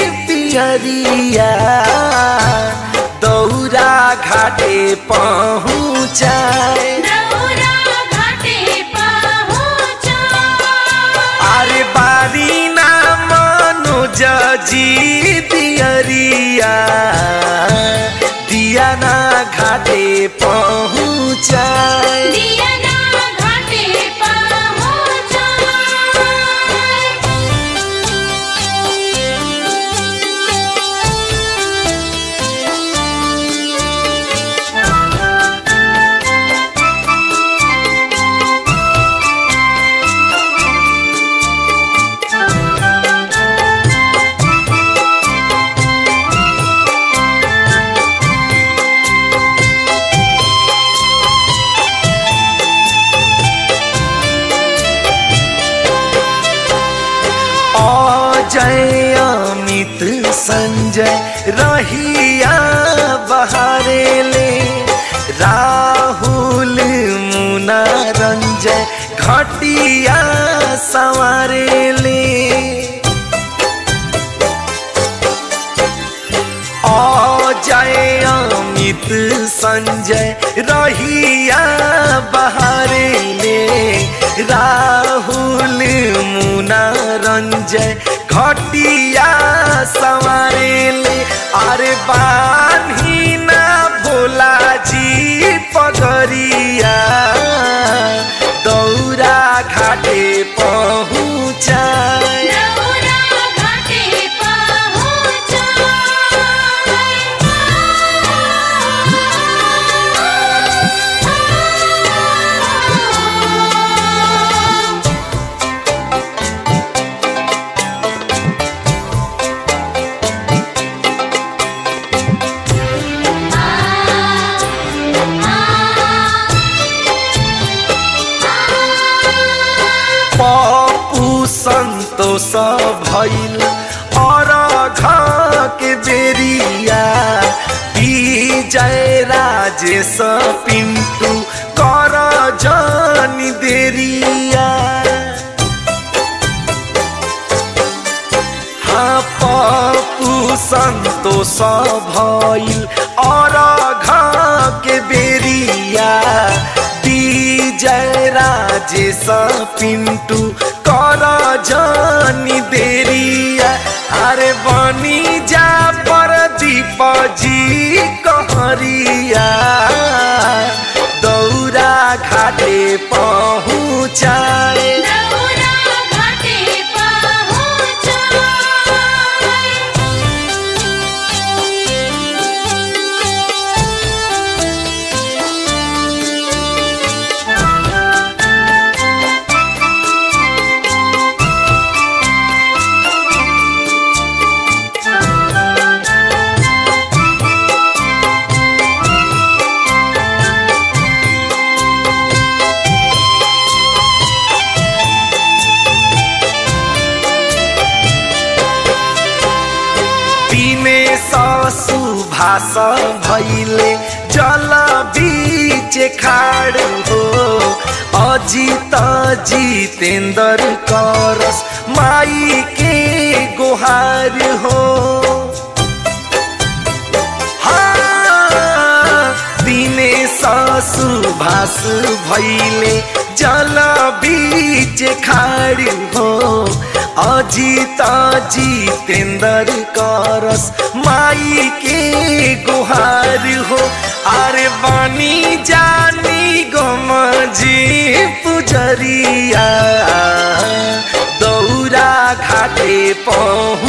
पियरिया दौरा घाटे पहुँचाए। अरे बारी ना मनोज जी पियरिया दिया ना घाटे पहुँचाए। जय अमित संजय रहिया बहारेले राहुल मुना रंजय घटिया सवारेले। जय अमित संजय रहिया बहारेले राहुल मुना रंजय घटिया सवारेले। अरे बांधी ना भोला जी पगरिया दौरा घाटे पहुँचाए। पप्पू संतोष भइल अरघ के बेरिया विजय राजेश पिंटू कर जानी देरिया। हाँ पप्पू संतोष भइल अरघ के बेरिया जय राजेश पिंटू कर जानी देरिया। अरे बनी जा परदीप जी कहरिया दौरा घाटे पहुँचाए। सुभाष भैले जल बीच खाड़ हो अजित जितेंद्र करस माई के गुहार हो। हाँ दिनेश सुभाष भैले जल बीच खाड़ हो अजित जितेंद्र करस माई के गुहार हो। अरे बनी जानी गम जी पुजरिया दौरा घाटे पहुँचाए।